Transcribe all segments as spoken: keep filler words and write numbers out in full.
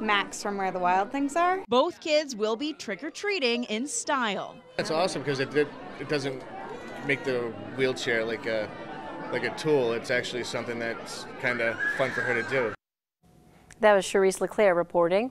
Max from Where the Wild Things Are. Both kids will be trick-or-treating in style. That's awesome because it, it, it doesn't make the wheelchair like a, like a tool. It's actually something that's kind of fun for her to do. That was Charisse LeClaire reporting.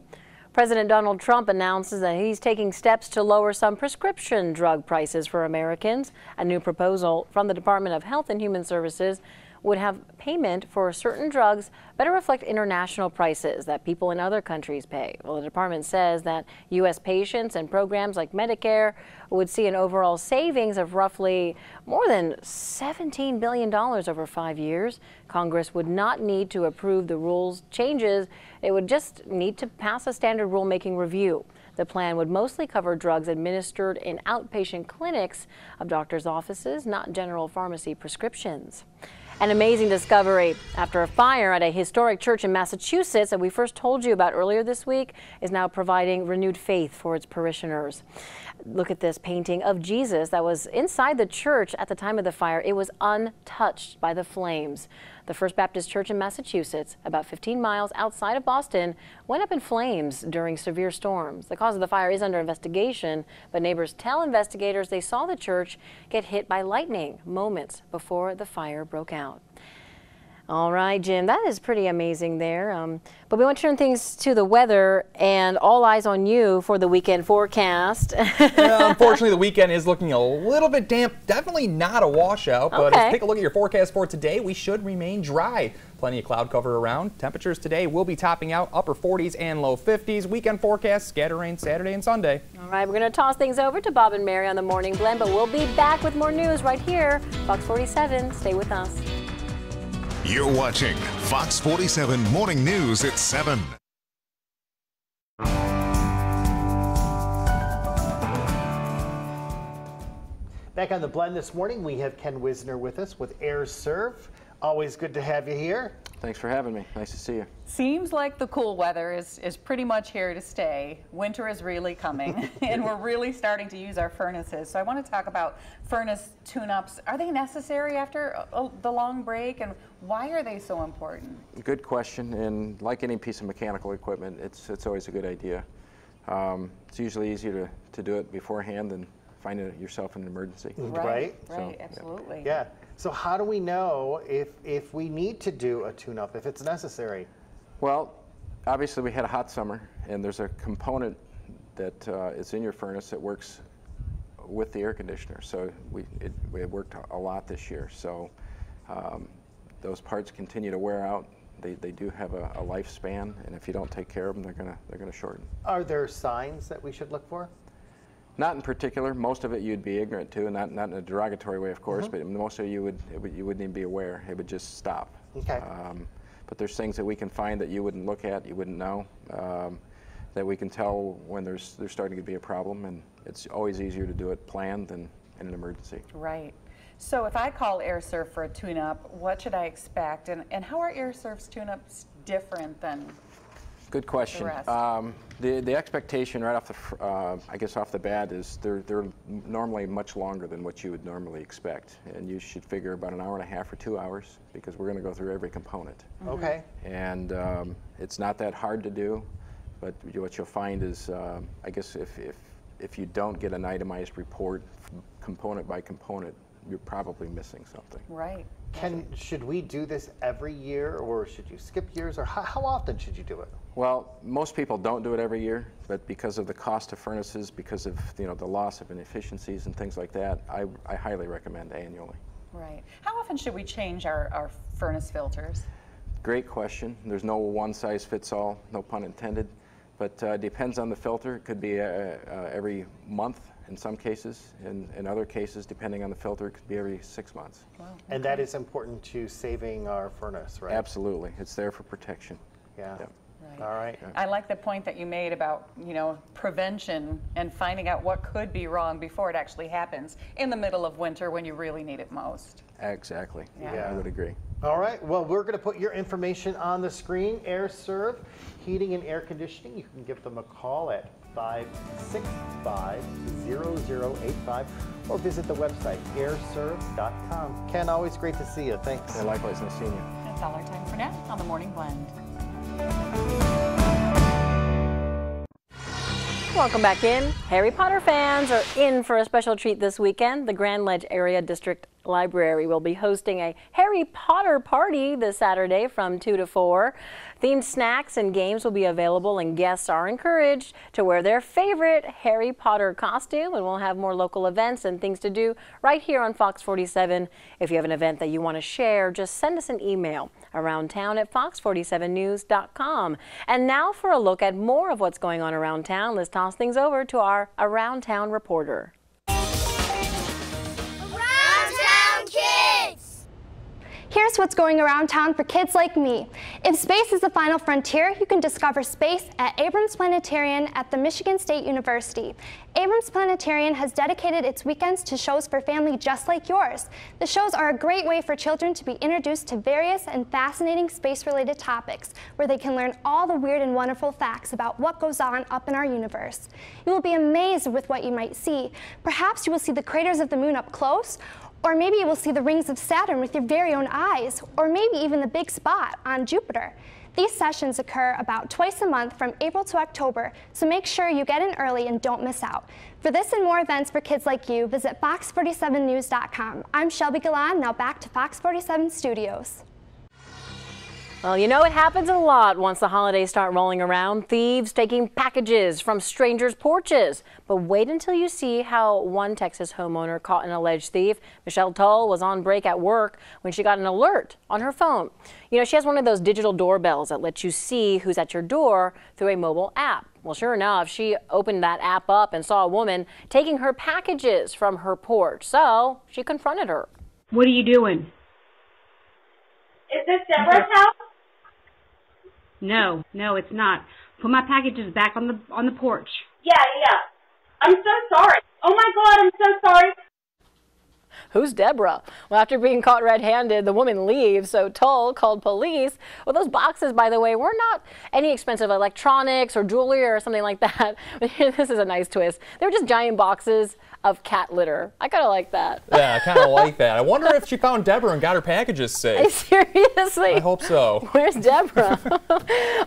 President Donald Trump announces that he's taking steps to lower some prescription drug prices for Americans. A new proposal from the Department of Health and Human Services would have payment for certain drugs better reflect international prices that people in other countries pay. Well, the department says that U S patients and programs like Medicare would see an overall savings of roughly more than seventeen billion dollars over five years. Congress would not need to approve the rules changes. It would just need to pass a standard rulemaking review. The plan would mostly cover drugs administered in outpatient clinics of doctors' offices, not general pharmacy prescriptions. An amazing discovery after a fire at a historic church in Massachusetts that we first told you about earlier this week is now providing renewed faith for its parishioners. Look at this painting of Jesus that was inside the church at the time of the fire. It was untouched by the flames. The First Baptist Church in Massachusetts, about fifteen miles outside of Boston, went up in flames during severe storms. The cause of the fire is under investigation, but neighbors tell investigators they saw the church get hit by lightning moments before the fire broke out. All right, Jim, that is pretty amazing there. Um, but we want to turn things to the weather and all eyes on you for the weekend forecast. Well, unfortunately, the weekend is looking a little bit damp. Definitely not a washout, but okay. If you take a look at your forecast for today, we should remain dry. Plenty of cloud cover around. Temperatures today will be topping out upper forties and low fifties. Weekend forecast, scatter rain Saturday and Sunday. All right, we're going to toss things over to Bob and Mary on the Morning Blend, but we'll be back with more news right here. Fox forty-seven, stay with us. You're watching Fox forty-seven Morning News at seven. Back on the Blend this morning, we have Ken Wisner with us with AirServe. Always good to have you here. Thanks for having me. Nice to see you. Seems like the cool weather is, is pretty much here to stay. Winter is really coming, and we're really starting to use our furnaces. So I want to talk about furnace tune-ups. Are they necessary after uh, the long break, and why are they so important? Good question, and like any piece of mechanical equipment, it's, it's always a good idea. Um, it's usually easier to, to do it beforehand than find it yourself in an emergency. Right, right, so, right absolutely. Yeah. So how do we know if, if we need to do a tune-up, if it's necessary? Well, obviously we had a hot summer, and there's a component that uh, is in your furnace that works with the air conditioner. So we, it, it worked a lot this year. So um, those parts continue to wear out. They, they do have a, a lifespan, and if you don't take care of them, they're gonna, they're gonna shorten. Are there signs that we should look for? Not in particular. Most of it you'd be ignorant to, not not in a derogatory way, of course, mm-hmm. but most of you would, it would you wouldn't even be aware. It would just stop. Okay. Um, but there's things that we can find that you wouldn't look at, you wouldn't know, um, that we can tell when there's there's starting to be a problem, and it's always easier to do it planned than in an emergency. Right. So if I call AirServe for a tune-up, what should I expect, and and how are AirServe's tune-ups different than? Good question. The, um, the, the expectation right off the, uh, I guess off the bat is they're, they're normally much longer than what you would normally expect. And you should figure about an hour and a half or two hours because we're going to go through every component. Mm-hmm. Okay. And um, it's not that hard to do, but what you'll find is, uh, I guess if, if, if you don't get an itemized report component by component, you're probably missing something. Right. Can, should we do this every year, or should you skip years, or how, how often should you do it? Well, most people don't do it every year, but because of the cost of furnaces, because of you know the loss of inefficiencies and things like that, I, I highly recommend annually. Right. How often should we change our, our furnace filters? Great question. There's no one-size-fits-all, no pun intended, but uh, depends on the filter. It could be uh, uh, every month. In some cases, and in, in other cases, depending on the filter, it could be every six months. Wow. Okay. And that is important to saving our furnace, right? Absolutely. It's there for protection. Yeah. yeah. Right. All right. Yeah. I like the point that you made about, you know, prevention and finding out what could be wrong before it actually happens in the middle of winter when you really need it most. Exactly. Yeah, yeah. I would agree. All right. Well, we're going to put your information on the screen. AirServe Heating and Air Conditioning. You can give them a call at five six five, zero zero eight five or visit the website airserve dot com. Ken, always great to see you. Thanks. Yeah, likewise. Nice seeing you. That's all our time for now on the Morning Blend. Welcome back in. Harry Potter fans are in for a special treat this weekend. The Grand Ledge Area District Library will be hosting a Harry Potter party this Saturday from two to four. Themed snacks and games will be available, and guests are encouraged to wear their favorite Harry Potter costume. And we'll have more local events and things to do right here on Fox forty-seven. If you have an event that you want to share, just send us an email around town at fox forty-seven news dot com. And now for a look at more of what's going on around town, let's toss things over to our Around Town reporter. Here's what's going around town for kids like me. If space is the final frontier, you can discover space at Abrams Planetarium at the Michigan State University. Abrams Planetarium has dedicated its weekends to shows for family just like yours. The shows are a great way for children to be introduced to various and fascinating space-related topics, where they can learn all the weird and wonderful facts about what goes on up in our universe. You will be amazed with what you might see. Perhaps you will see the craters of the moon up close, or maybe you will see the rings of Saturn with your very own eyes, or maybe even the big spot on Jupiter. These sessions occur about twice a month from April to October, so make sure you get in early and don't miss out. For this and more events for kids like you, visit fox forty-seven news dot com. I'm Shelby Galan, now back to Fox forty-seven Studios. Well, you know, it happens a lot once the holidays start rolling around. Thieves taking packages from strangers' porches. But wait until you see how one Texas homeowner caught an alleged thief. Michelle Tull was on break at work when she got an alert on her phone. You know, she has one of those digital doorbells that lets you see who's at your door through a mobile app. Well, sure enough, she opened that app up and saw a woman taking her packages from her porch. So she confronted her. What are you doing? Is this Deborah's house? No, no, it's not. Put my packages back on the on the porch. Yeah, yeah. I'm so sorry. Oh my God, I'm so sorry. Who's Deborah? Well, after being caught red-handed, the woman leaves, so Tull called police. Well, those boxes, by the way, were not any expensive electronics or jewelry or something like that. But this is a nice twist. They were just giant boxes of cat litter. I kind of like that. Yeah, I kind of like that. I wonder if she found Deborah and got her packages safe. Seriously? I hope so. Where's Deborah?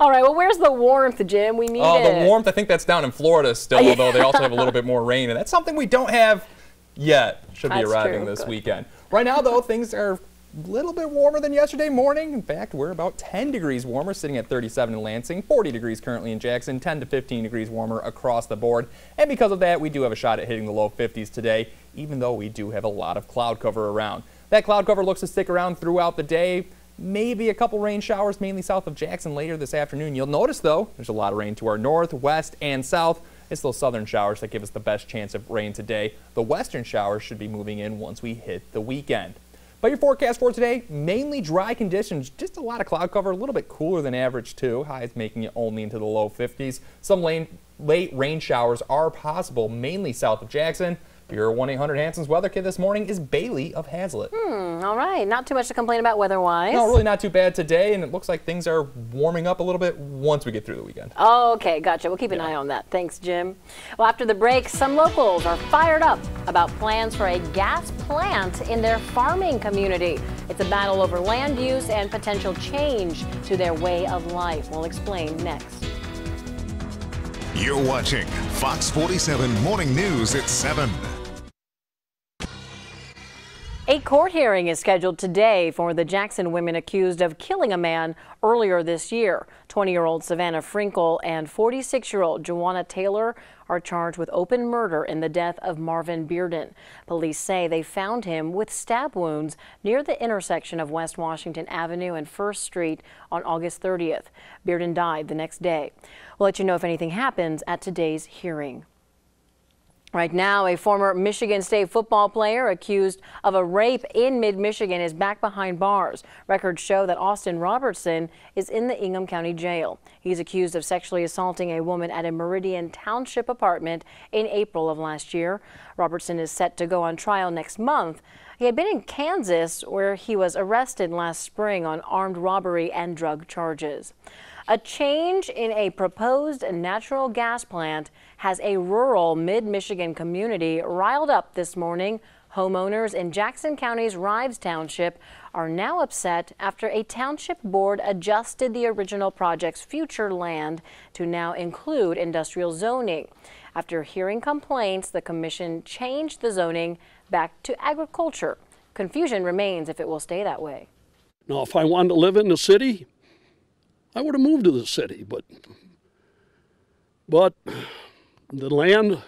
All right, well, where's the warmth, Jim? We need it. Oh, the warmth, I think that's down in Florida still, yeah. Though they also have a little bit more rain, and that's something we don't have yet. Should be That's arriving true. this Good. weekend. Right now, though, things are a little bit warmer than yesterday morning. In fact, we're about ten degrees warmer, sitting at thirty-seven in Lansing, forty degrees currently in Jackson, ten to fifteen degrees warmer across the board. And because of that, we do have a shot at hitting the low fifties today, even though we do have a lot of cloud cover around. That cloud cover looks to stick around throughout the day. Maybe a couple rain showers, mainly south of Jackson later this afternoon. You'll notice, though, there's a lot of rain to our north, west, and south. It's those southern showers that give us the best chance of rain today. The western showers should be moving in once we hit the weekend. But your forecast for today, mainly dry conditions, just a lot of cloud cover, a little bit cooler than average too. Highs making it only into the low fifties. Some late, late rain showers are possible, mainly south of Jackson. Your one eight hundred Hanson's weather kid this morning is Bailey of Hazlitt. Hmm, all right. Not too much to complain about weather-wise. No, really not too bad today, and it looks like things are warming up a little bit once we get through the weekend. Okay, gotcha. We'll keep an yeah. eye on that. Thanks, Jim. Well, after the break, some locals are fired up about plans for a gas plant in their farming community. It's a battle over land use and potential change to their way of life. We'll explain next. You're watching Fox forty-seven Morning News at seven. A court hearing is scheduled today for the Jackson women accused of killing a man earlier this year. twenty-year-old Savannah Frinkle and forty-six-year-old Joanna Taylor are charged with open murder in the death of Marvin Bearden. Police say they found him with stab wounds near the intersection of West Washington Avenue and First Street on August thirtieth. Bearden died the next day. We'll let you know if anything happens at today's hearing. Right now, a former Michigan State football player accused of a rape in mid-Michigan is back behind bars. Records show that Austin Robertson is in the Ingham County jail. He's accused of sexually assaulting a woman at a Meridian Township apartment in April of last year. Robertson is set to go on trial next month. He had been in Kansas, where he was arrested last spring on armed robbery and drug charges. A change in a proposed natural gas plant has a rural mid-Michigan community riled up this morning. Homeowners in Jackson County's Rives Township are now upset after a township board adjusted the original project's future land to now include industrial zoning. After hearing complaints, the commission changed the zoning back to agriculture. Confusion remains if it will stay that way. Now, if I wanted to live in the city, I would have moved to the city, but but the land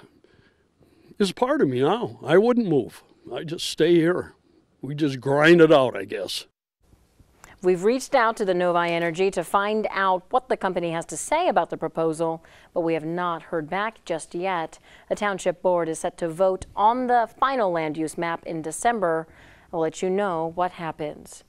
is part of me now. I wouldn't move. I just stay here. We just grind it out, I guess. We've reached out to the Novi Energy to find out what the company has to say about the proposal, but we have not heard back just yet. The township board is set to vote on the final land use map in December. I'll let you know what happens.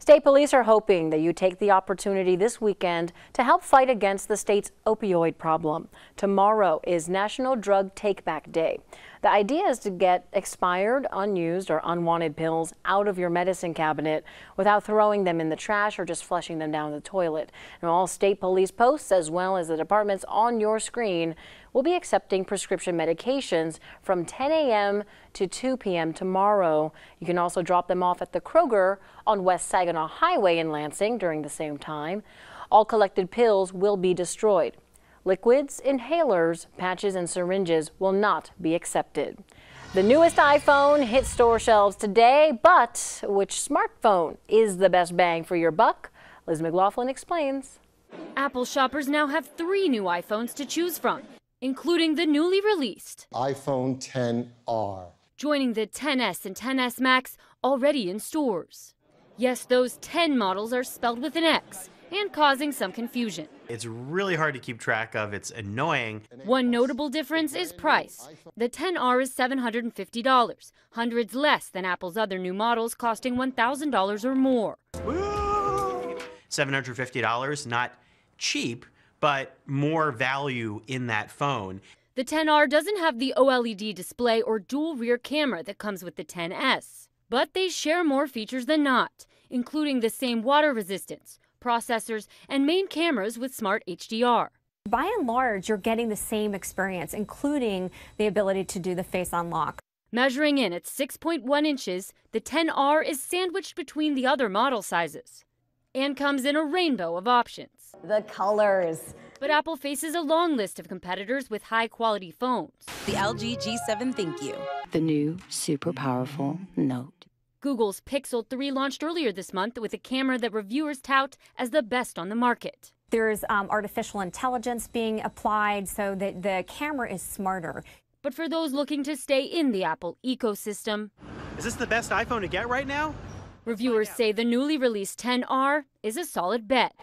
State police are hoping that you take the opportunity this weekend to help fight against the state's opioid problem. Tomorrow is National Drug Take-Back Day. The idea is to get expired, unused, or unwanted pills out of your medicine cabinet without throwing them in the trash or just flushing them down the toilet. And all state police posts, as well as the departments on your screen, will be accepting prescription medications from ten A M to two P M tomorrow. You can also drop them off at the Kroger on West Saginaw Highway in Lansing during the same time. All collected pills will be destroyed. Liquids, inhalers, patches, and syringes will not be accepted. The newest iPhone hit store shelves today, but which smartphone is the best bang for your buck? Liz McLaughlin explains. Apple shoppers now have three new iPhones to choose from, including the newly released iPhone X R. Joining the X S and X S Max already in stores. Yes, those ten models are spelled with an X and causing some confusion. It's really hard to keep track of. It's annoying. One notable difference is price. The X R is seven hundred fifty dollars, hundreds less than Apple's other new models costing one thousand dollars or more. seven hundred fifty dollars, not cheap, but more value in that phone. The X R doesn't have the OLED display or dual rear camera that comes with the X S, but they share more features than not, including the same water resistance, processors, and main cameras with smart H D R. By and large, you're getting the same experience, including the ability to do the face unlock. Measuring in at six point one inches, the X R is sandwiched between the other model sizes and comes in a rainbow of options. The colors. But Apple faces a long list of competitors with high-quality phones. The L G G seven ThinQ. The new super powerful Note. Google's Pixel three launched earlier this month with a camera that reviewers tout as the best on the market. There's um, artificial intelligence being applied so that the camera is smarter. But for those looking to stay in the Apple ecosystem, is this the best iPhone to get right now? Reviewers say the newly released X R is a solid bet.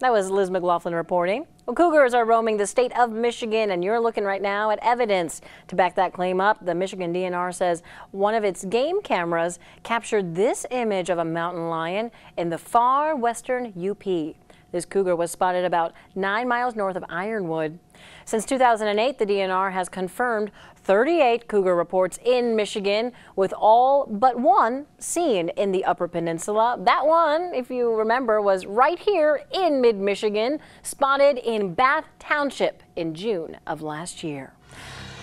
That was Liz McLaughlin reporting. Well, cougars are roaming the state of Michigan, and you're looking right now at evidence to back that claim up. The Michigan D N R says one of its game cameras captured this image of a mountain lion in the far western U P. This cougar was spotted about nine miles north of Ironwood. Since two thousand eight, the D N R has confirmed thirty-eight cougar reports in Michigan, with all but one seen in the Upper Peninsula. That one, if you remember, was right here in mid-Michigan, spotted in Bath Township in June of last year.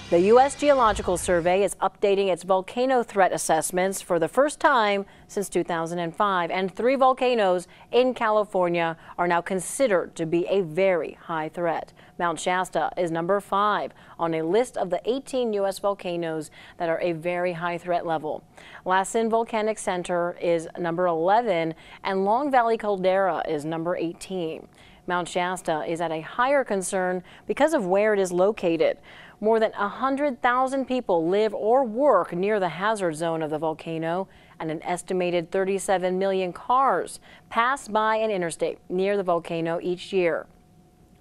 The U S Geological Survey is updating its volcano threat assessments for the first time since two thousand five, and three volcanoes in California are now considered to be a very high threat. Mount Shasta is number five on a list of the eighteen U S volcanoes that are a very high threat level. Lassen Volcanic Center is number eleven, and Long Valley Caldera is number eighteen. Mount Shasta is at a higher concern because of where it is located. More than one hundred thousand people live or work near the hazard zone of the volcano, and an estimated thirty-seven million cars pass by an interstate near the volcano each year.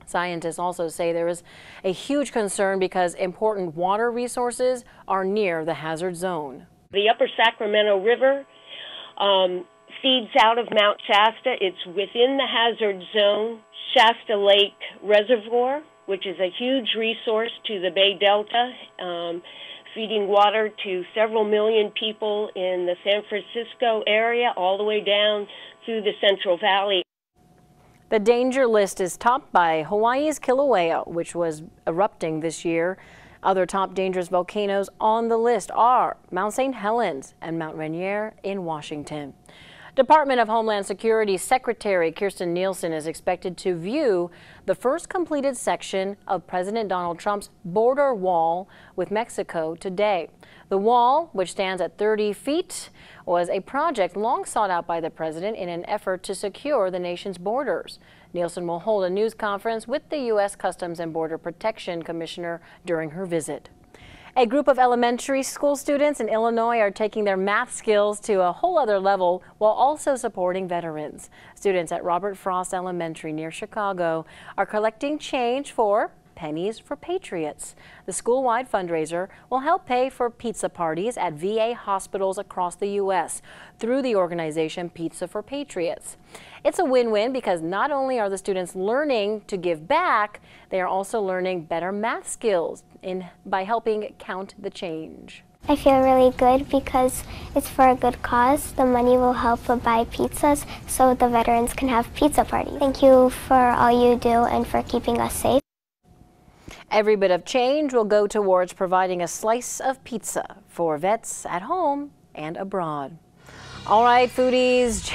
Scientists also say there is a huge concern because important water resources are near the hazard zone. The Upper Sacramento River um, feeds out of Mount Shasta. It's within the hazard zone. Shasta Lake Reservoir, which is a huge resource to the Bay Delta, um, feeding water to several million people in the San Francisco area, all the way down through the Central Valley. The danger list is topped by Hawaii's Kilauea, which was erupting this year. Other top dangerous volcanoes on the list are Mount Saint Helens and Mount Rainier in Washington. Department of Homeland Security Secretary Kirstjen Nielsen is expected to view the first completed section of President Donald Trump's border wall with Mexico today. The wall, which stands at thirty feet, was a project long sought out by the president in an effort to secure the nation's borders. Nielsen will hold a news conference with the U S Customs and Border Protection Commissioner during her visit. A group of elementary school students in Illinois are taking their math skills to a whole other level while also supporting veterans. Students at Robert Frost Elementary near Chicago are collecting change for Pennies for Patriots. The school-wide fundraiser will help pay for pizza parties at V A hospitals across the U S through the organization Pizza for Patriots. It's a win-win because not only are the students learning to give back, they are also learning better math skills in by helping count the change. I feel really good because it's for a good cause. The money will help buy pizzas so the veterans can have pizza parties. Thank you for all you do and for keeping us safe. Every bit of change will go towards providing a slice of pizza for vets at home and abroad. All right, foodies,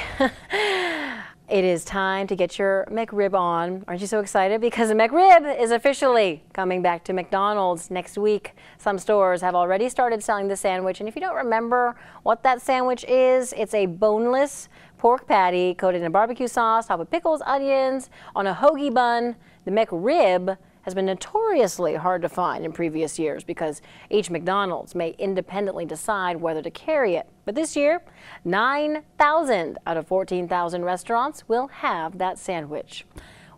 it is time to get your McRib on. Aren't you so excited? Because the McRib is officially coming back to McDonald's next week. Some stores have already started selling the sandwich, and if you don't remember what that sandwich is, it's a boneless pork patty coated in barbecue sauce, topped with pickles, onions, on a hoagie bun. The McRib has been notoriously hard to find in previous years because each McDonald's may independently decide whether to carry it. But this year, nine thousand out of fourteen thousand restaurants will have that sandwich.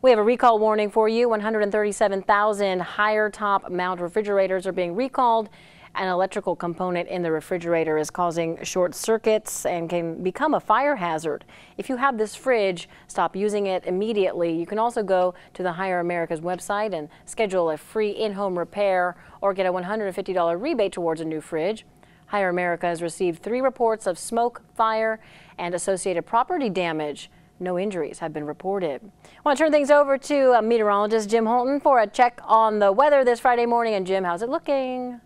We have a recall warning for you. one hundred thirty-seven thousand Haier top mount refrigerators are being recalled. An electrical component in the refrigerator is causing short circuits and can become a fire hazard. If you have this fridge, stop using it immediately. You can also go to the Haier America's website and schedule a free in-home repair or get a one hundred fifty dollar rebate towards a new fridge. Haier America has received three reports of smoke, fire, and associated property damage. No injuries have been reported. I want to turn things over to meteorologist Jim Holton for a check on the weather this Friday morning. And Jim, how's it looking?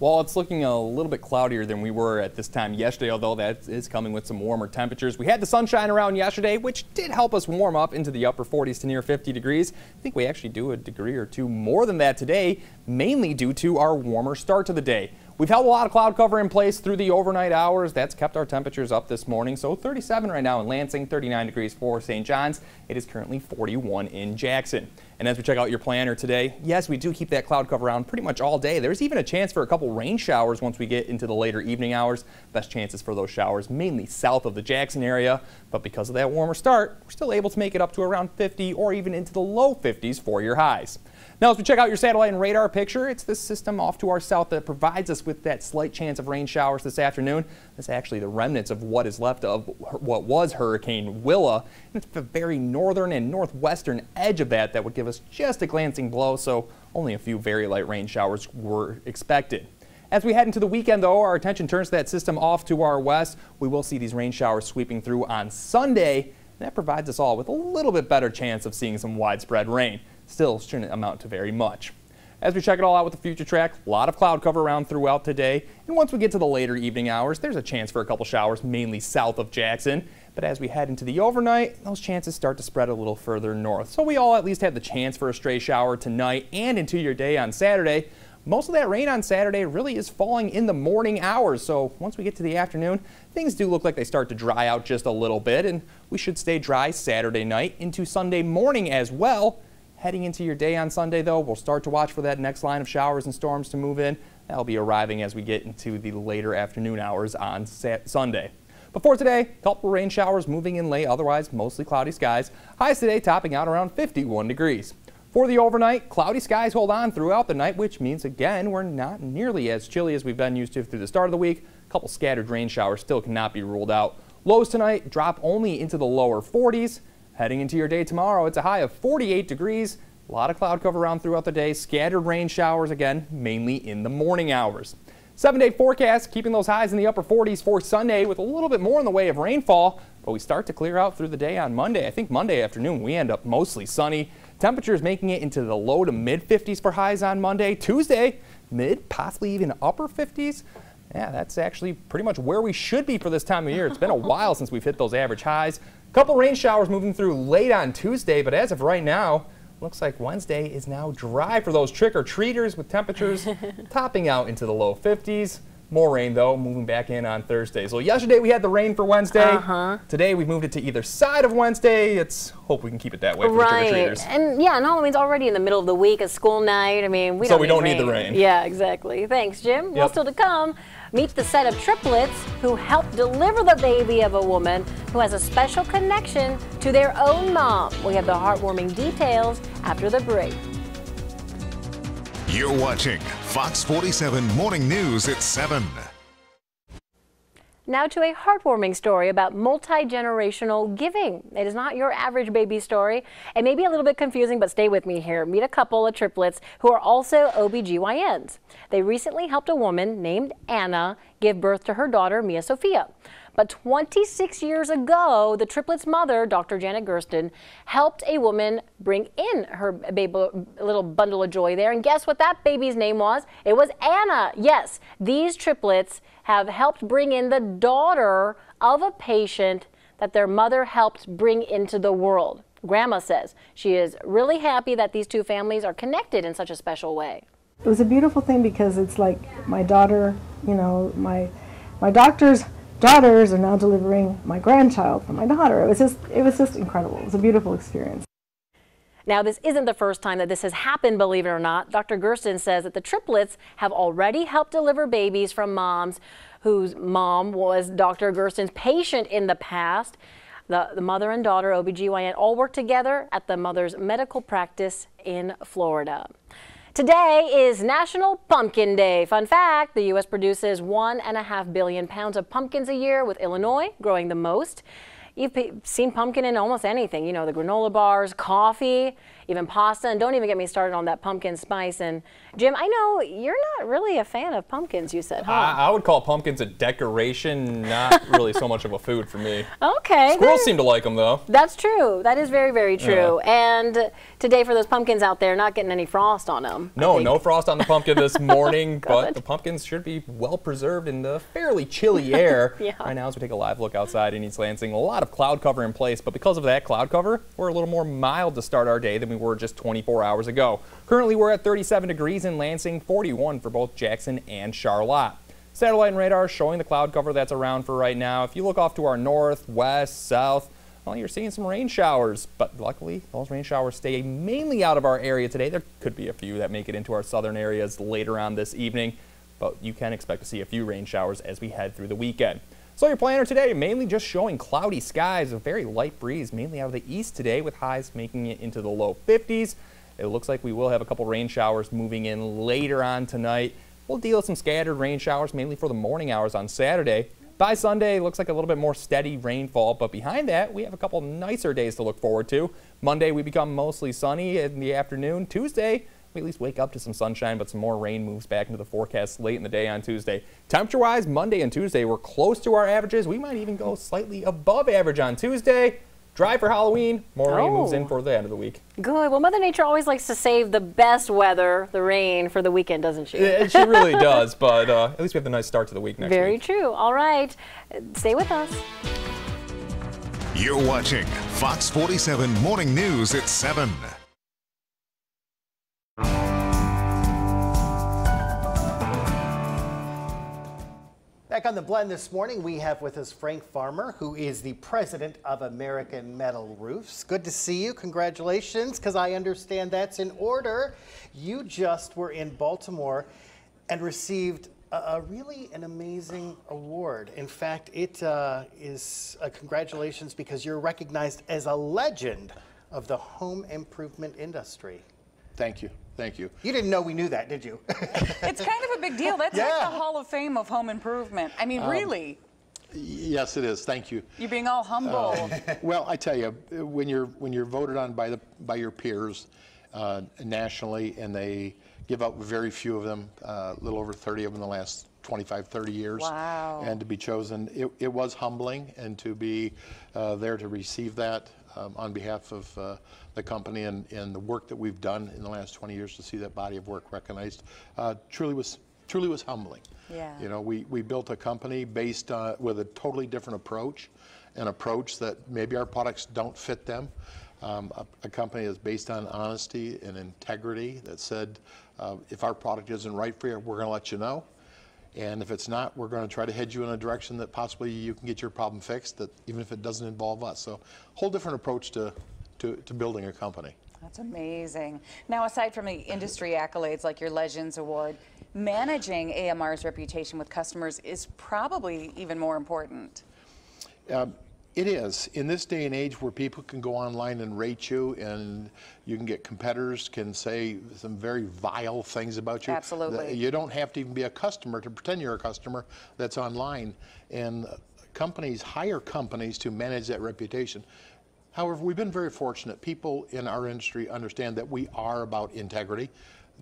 Well, it's looking a little bit cloudier than we were at this time yesterday, although that is coming with some warmer temperatures. We had the sunshine around yesterday, which did help us warm up into the upper forties to near fifty degrees. I think we actually do a degree or two more than that today, mainly due to our warmer start to the day. We've held a lot of cloud cover in place through the overnight hours. That's kept our temperatures up this morning. So thirty-seven right now in Lansing, thirty-nine degrees for Saint John's. It is currently forty-one in Jackson. And as we check out your planner today, yes, we do keep that cloud cover on pretty much all day. There's even a chance for a couple rain showers once we get into the later evening hours. Best chances for those showers mainly south of the Jackson area. But because of that warmer start, we're still able to make it up to around fifty or even into the low fifties for your highs. Now, as we check out your satellite and radar picture, it's this system off to our south that provides us with that slight chance of rain showers this afternoon. That's actually the remnants of what is left of what was Hurricane Willa. And it's the very northern and northwestern edge of that that would give us just a glancing blow, so only a few very light rain showers were expected. As we head into the weekend, though, our attention turns to that system off to our west. We will see these rain showers sweeping through on Sunday. That provides us all with a little bit better chance of seeing some widespread rain. Still shouldn't amount to very much. As we check it all out with the future track, a lot of cloud cover around throughout today. And once we get to the later evening hours, there's a chance for a couple showers, mainly south of Jackson. But as we head into the overnight, those chances start to spread a little further north. So we all at least have the chance for a stray shower tonight and into your day on Saturday. Most of that rain on Saturday really is falling in the morning hours. So once we get to the afternoon, things do look like they start to dry out just a little bit. And we should stay dry Saturday night into Sunday morning as well. Heading into your day on Sunday, though, we'll start to watch for that next line of showers and storms to move in. That'll be arriving as we get into the later afternoon hours on Sunday. Before today, couple rain showers moving in late, otherwise mostly cloudy skies. Highs today topping out around fifty-one degrees. For the overnight, cloudy skies hold on throughout the night, which means, again, we're not nearly as chilly as we've been used to through the start of the week. A couple scattered rain showers still cannot be ruled out. Lows tonight drop only into the lower forties. Heading into your day tomorrow, it's a high of forty-eight degrees. A lot of cloud cover around throughout the day. Scattered rain showers again, mainly in the morning hours. Seven-day forecast, keeping those highs in the upper forties for Sunday with a little bit more in the way of rainfall. But we start to clear out through the day on Monday. I think Monday afternoon we end up mostly sunny. Temperatures making it into the low to mid fifties for highs on Monday. Tuesday, mid, possibly even upper fifties. Yeah, that's actually pretty much where we should be for this time of year. It's been a while since we've hit those average highs. A couple rain showers moving through late on Tuesday, but as of right now, looks like Wednesday is now dry for those trick-or-treaters with temperatures topping out into the low fifties. More rain, though, moving back in on Thursday. So yesterday we had the rain for Wednesday. Uh-huh. Today we've moved it to either side of Wednesday. Let's hope we can keep it that way for right. the trick-or-treaters. And, yeah, and Halloween's already in the middle of the week, a school night. I mean, we so don't we need don't rain. need the rain. Yeah, exactly. Thanks, Jim. Yep. Well, still to come, meet the set of triplets who helped deliver the baby of a woman who has a special connection to their own mom. We have the heartwarming details after the break. You're watching Fox forty-seven Morning News at seven. Now to a heartwarming story about multi-generational giving. It is not your average baby story. It may be a little bit confusing, but stay with me here. Meet a couple of triplets who are also O B G Y Ns. They recently helped a woman named Anna give birth to her daughter, Mia Sophia. But twenty-six years ago, the triplets' mother, Doctor Janet Gersten, helped a woman bring in her baby, little bundle of joy there. And guess what that baby's name was? It was Anna. Yes, these triplets have helped bring in the daughter of a patient that their mother helped bring into the world. Grandma says she is really happy that these two families are connected in such a special way. It was a beautiful thing because it's like my daughter, you know, my, my doctor's daughters are now delivering my grandchild for my daughter. It was just, it was just incredible. It was a beautiful experience. Now, this isn't the first time that this has happened, believe it or not. Doctor Gersten says that the triplets have already helped deliver babies from moms whose mom was Doctor Gersten's patient in the past. The, the mother and daughter, O B G Y N, all work together at the mother's medical practice in Florida. Today is National Pumpkin Day. Fun fact, the U S produces one and a half billion pounds of pumpkins a year, with Illinois growing the most. You've seen pumpkin in almost anything, you know, the granola bars, coffee, even pasta, and don't even get me started on that pumpkin spice. And Jim, I know you're not really a fan of pumpkins, you said, huh? I, I would call pumpkins a decoration, not really so much of a food for me. Okay. Squirrels seem to like them, though. That's true. That is very, very true. Yeah. And today, for those pumpkins out there, not getting any frost on them. No, no frost on the pumpkin this morning, but the pumpkins should be well preserved in the fairly chilly air. Yeah. Right now, as we take a live look outside in East Lansing, a lot of cloud cover in place, but because of that cloud cover, we're a little more mild to start our day than we were just twenty-four hours ago. Currently, we're at thirty-seven degrees in Lansing, forty-one for both Jackson and Charlotte. Satellite and radar showing the cloud cover that's around for right now. If you look off to our north, west, south, well, you're seeing some rain showers, but luckily those rain showers stay mainly out of our area today. There could be a few that make it into our southern areas later on this evening, but you can expect to see a few rain showers as we head through the weekend. So your planner today mainly just showing cloudy skies, a very light breeze mainly out of the east today, with highs making it into the low fifties. It looks like we will have a couple rain showers moving in later on tonight. We'll deal with some scattered rain showers mainly for the morning hours on Saturday. By Sunday, it looks like a little bit more steady rainfall, but behind that, we have a couple nicer days to look forward to. Monday, we become mostly sunny in the afternoon. Tuesday, we at least wake up to some sunshine, but some more rain moves back into the forecast late in the day on Tuesday. Temperature-wise, Monday and Tuesday, we're close to our averages. We might even go slightly above average on Tuesday. Dry for Halloween, more rain oh. moves in for the end of the week. Good. Well, Mother Nature always likes to save the best weather, the rain, for the weekend, doesn't she? Yeah, she really does, but uh, at least we have a nice start to the week next Very week. Very true. All right. Stay with us. You're watching Fox forty-seven Morning News at seven. Back on The Blend this morning, we have with us Frank Farmer, who is the president of American Metal Roofs. Good to see you. Congratulations, because I understand that's in order. You just were in Baltimore and received a, a really an amazing award. In fact, it uh, is a congratulations because you're recognized as a legend of the home improvement industry. Thank you. Thank you. You didn't know we knew that, did you? It's kind of a big deal. That's yeah. like the Hall of Fame of home improvement. I mean, um, really. Yes, it is. Thank you. You're being all humble. Um, well, I tell you, when you're when you're voted on by the by your peers uh, nationally, and they give out very few of them, uh, a little over thirty of them in the last twenty-five, thirty years. Wow. And to be chosen, it, it was humbling, and to be uh, there to receive that um, on behalf of uh, the company and, and the work that we've done in the last twenty years to see that body of work recognized uh, truly was truly was humbling. Yeah. You know, we, we built a company based on, with a totally different approach, an approach that maybe our products don't fit them. Um, a, a company that's based on honesty and integrity that said, uh, if our product isn't right for you, we're going to let you know. And if it's not, we're going to try to head you in a direction that possibly you can get your problem fixed, that even if it doesn't involve us. So whole different approach to, to, to building a company. That's amazing. Now, aside from the industry accolades like your Legends Award, managing A M R's reputation with customers is probably even more important. Um, It is. In this day and age where people can go online and rate you, and you can get competitors can say some very vile things about you. Absolutely. You don't have to even be a customer to pretend you're a customer that's online. And companies hire companies to manage that reputation. However, we've been very fortunate. People in our industry understand that we are about integrity.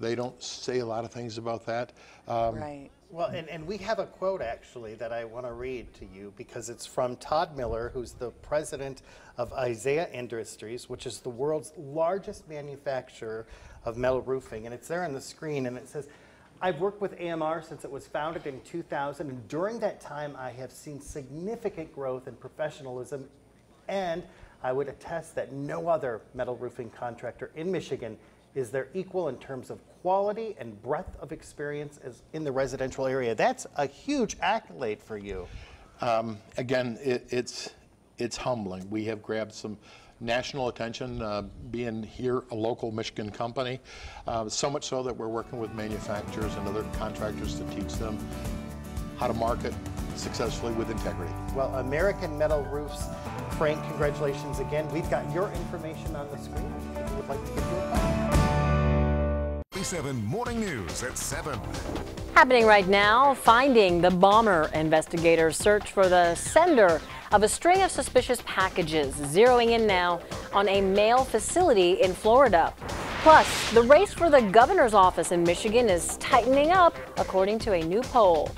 They don't say a lot of things about that. Um, right. Well, and, and we have a quote, actually, that I want to read to you, because it's from Todd Miller, who's the president of Isaiah Industries, which is the world's largest manufacturer of metal roofing. And it's there on the screen, and it says, I've worked with A M R since it was founded in two thousand, and during that time, I have seen significant growth in professionalism, and I would attest that no other metal roofing contractor in Michigan is their equal in terms of quality and breadth of experience as in the residential area. That's a huge accolade for you. Um, again, it, it's it's humbling. We have grabbed some national attention, uh, being here a local Michigan company, uh, so much so that we're working with manufacturers and other contractors to teach them how to market successfully with integrity. Well, American Metal Roofs, Frank, congratulations again. We've got your information on the screen if you would like to give you a call. forty-seven Morning News at seven. Happening right now, finding the bomber. Investigators search for the sender of a string of suspicious packages, zeroing in now on a mail facility in Florida. Plus, the race for the governor's office in Michigan is tightening up, according to a new poll.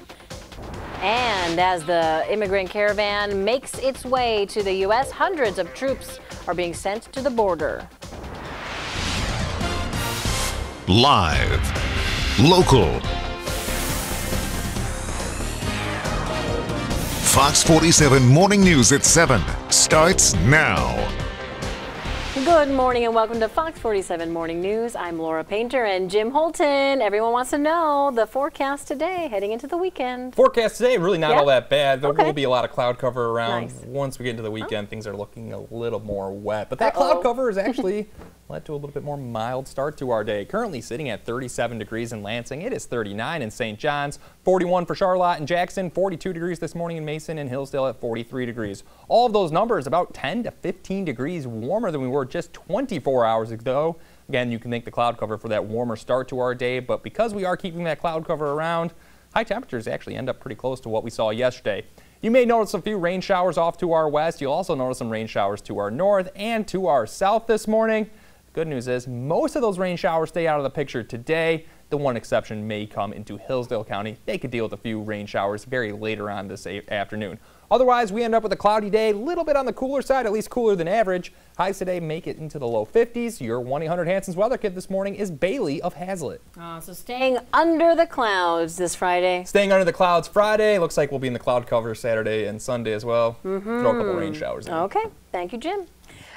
And as the immigrant caravan makes its way to the U S, hundreds of troops are being sent to the border. Live, local, Fox forty-seven Morning News at seven starts now. Good morning and welcome to Fox forty-seven Morning News. I'm Laura Painter and Jim Holton. Everyone wants to know the forecast today heading into the weekend. Forecast today, really not yeah. all that bad. There okay. will be a lot of cloud cover around. Nice. Once we get into the weekend, oh. things are looking a little more wet. But that uh -oh. cloud cover is actually led to a little bit more mild start to our day. Currently sitting at thirty-seven degrees in Lansing. It is thirty-nine in Saint John's, forty-one for Charlotte and Jackson, forty-two degrees this morning in Mason, and Hillsdale at forty-three degrees. All of those numbers about ten to fifteen degrees warmer than we were just twenty-four hours ago. Again, you can thank the cloud cover for that warmer start to our day, but because we are keeping that cloud cover around, high temperatures actually end up pretty close to what we saw yesterday. You may notice a few rain showers off to our west. You'll also notice some rain showers to our north and to our south this morning. Good news is most of those rain showers stay out of the picture today. The one exception may come into Hillsdale County. They could deal with a few rain showers very later on this afternoon. Otherwise, we end up with a cloudy day, a little bit on the cooler side, at least cooler than average. Highs today make it into the low fifties. Your one eight hundred Hanson's weather kit this morning is Bailey of Hazlitt. Uh, so staying under the clouds this Friday. Staying under the clouds Friday. Looks like we'll be in the cloud cover Saturday and Sunday as well. Mm-hmm. Throw a couple rain showers in. Okay. Thank you, Jim.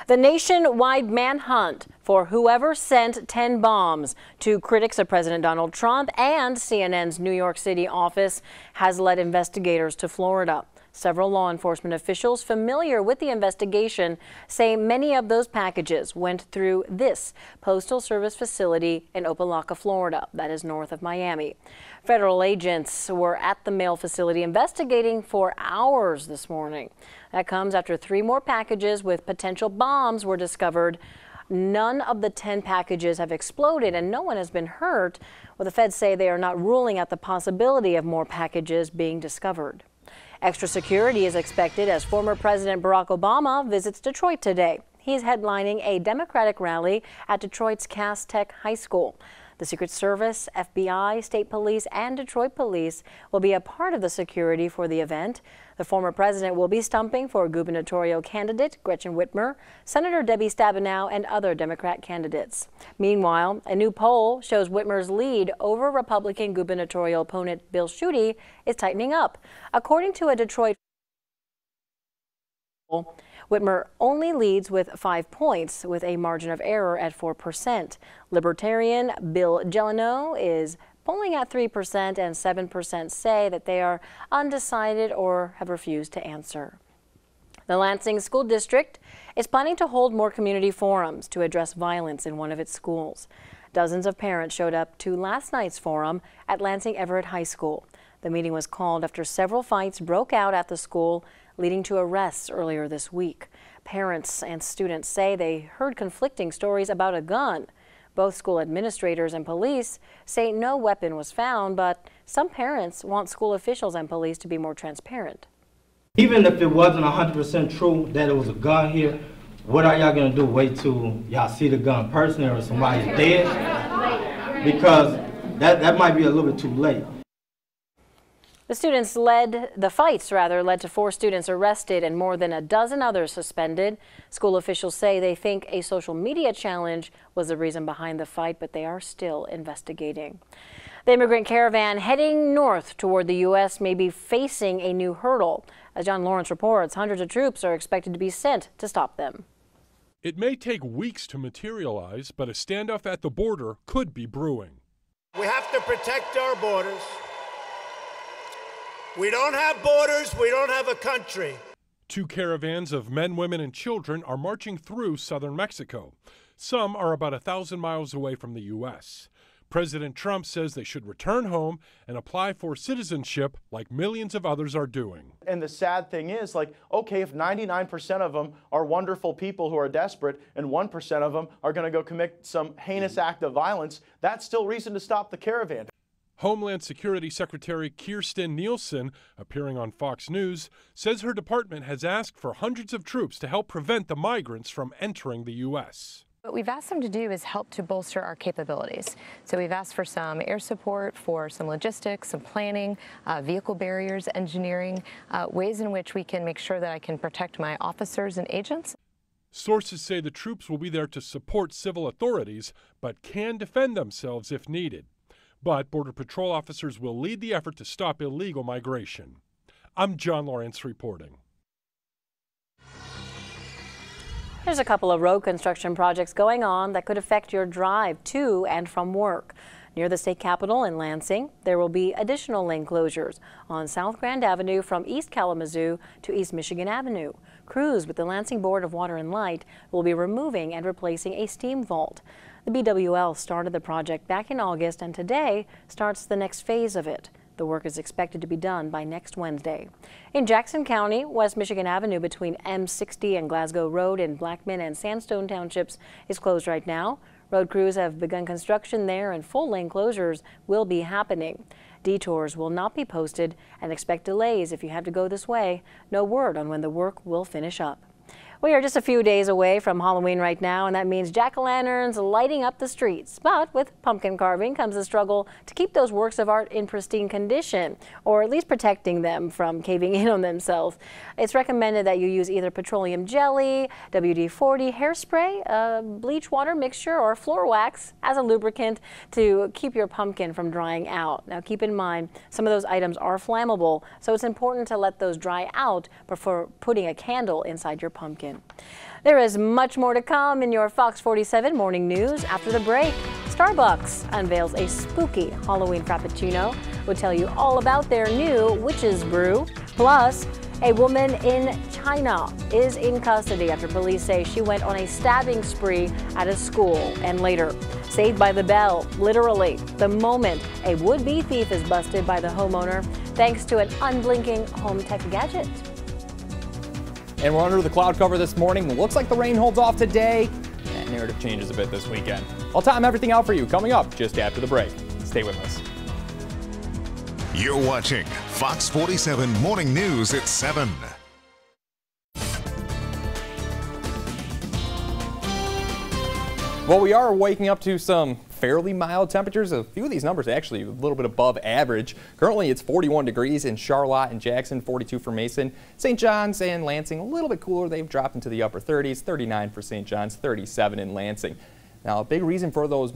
The nationwide manhunt for whoever sent ten bombs to critics of President Donald Trump and C N N's New York City office has led investigators to Florida. Several law enforcement officials familiar with the investigation say many of those packages went through this Postal Service facility in Opa-locka, Florida, that is north of Miami. Federal agents were at the mail facility investigating for hours this morning. That comes after three more packages with potential bombs were discovered. None of the ten packages have exploded and no one has been hurt. Well, the feds say they are not ruling out the possibility of more packages being discovered. Extra security is expected as former President Barack Obama visits Detroit today. He's headlining a Democratic rally at Detroit's Cass Tech High School. The Secret Service, F B I, State Police, and Detroit Police will be a part of the security for the event. The former president will be stumping for gubernatorial candidate Gretchen Whitmer, Senator Debbie Stabenow, and other Democrat candidates. Meanwhile, a new poll shows Whitmer's lead over Republican gubernatorial opponent Bill Schuette is tightening up. According to a Detroit poll, Whitmer only leads with five points, with a margin of error at four percent. Libertarian Bill Gelano is polling at three percent, and seven percent say that they are undecided or have refused to answer. The Lansing School District is planning to hold more community forums to address violence in one of its schools. Dozens of parents showed up to last night's forum at Lansing Everett High School. The meeting was called after several fights broke out at the school, leading to arrests earlier this week. Parents and students say they heard conflicting stories about a gun. Both school administrators and police say no weapon was found, but some parents want school officials and police to be more transparent. Even if it wasn't one hundred percent true that it was a gun here, what are y'all going to do? Wait till y'all see the gun personally or somebody's dead? Because that, that might be a little bit too late. The students led, the fights rather, led to four students arrested and more than a dozen others suspended. School officials say they think a social media challenge was the reason behind the fight, but they are still investigating. The immigrant caravan heading north toward the U S may be facing a new hurdle. As John Lawrence reports, hundreds of troops are expected to be sent to stop them. It may take weeks to materialize, but a standoff at the border could be brewing. We have to protect our borders. We don't have borders, we don't have a country. Two caravans of men, women, and children are marching through southern Mexico. Some are about a thousand miles away from the U S. President Trump says they should return home and apply for citizenship like millions of others are doing. And the sad thing is, like, okay, if ninety-nine percent of them are wonderful people who are desperate and one percent of them are going to go commit some heinous act of violence, that's still reason to stop the caravan. Homeland Security Secretary Kirstjen Nielsen, appearing on Fox News, says her department has asked for hundreds of troops to help prevent the migrants from entering the U S. What we've asked them to do is help to bolster our capabilities. So we've asked for some air support, for some logistics, some planning, uh, vehicle barriers, engineering, uh, ways in which we can make sure that I can protect my officers and agents. Sources say the troops will be there to support civil authorities, but can defend themselves if needed. But Border Patrol officers will lead the effort to stop illegal migration. I'm John Lawrence reporting. There's a couple of road construction projects going on that could affect your drive to and from work. Near the state capitol in Lansing, there will be additional lane closures on South Grand Avenue from East Kalamazoo to East Michigan Avenue. Crews with the Lansing Board of Water and Light will be removing and replacing a steam vault. The B W L started the project back in August, and today starts the next phase of it. The work is expected to be done by next Wednesday. In Jackson County, West Michigan Avenue between M sixty and Glasgow Road in Blackman and Sandstone Townships is closed right now. Road crews have begun construction there, and full lane closures will be happening. Detours will not be posted, and expect delays if you have to go this way. No word on when the work will finish up. We are just a few days away from Halloween right now, and that means jack-o'-lanterns lighting up the streets. But with pumpkin carving comes the struggle to keep those works of art in pristine condition, or at least protecting them from caving in on themselves. It's recommended that you use either petroleum jelly, W D forty, hairspray, a bleach water mixture, or floor wax as a lubricant to keep your pumpkin from drying out. Now keep in mind, some of those items are flammable, so it's important to let those dry out before putting a candle inside your pumpkin. There is much more to come in your Fox forty-seven morning news after the break. Starbucks unveils a spooky Halloween frappuccino. We'll tell you all about their new Witch's Brew. Plus, a woman in China is in custody after police say she went on a stabbing spree at a school. And later, saved by the bell, literally, the moment a would-be thief is busted by the homeowner thanks to an unblinking home tech gadget. And we're under the cloud cover this morning. Looks like the rain holds off today. That narrative changes a bit this weekend. I'll time everything out for you coming up just after the break. Stay with us. You're watching Fox forty-seven Morning News at seven. Well, we are waking up to some fairly mild temperatures. A few of these numbers actually a little bit above average. Currently it's forty-one degrees in Charlotte and Jackson, forty-two for Mason, Saint John's and Lansing. A little bit cooler, they've dropped into the upper thirties, thirty-nine for Saint John's, thirty-seven in Lansing. Now a big reason for those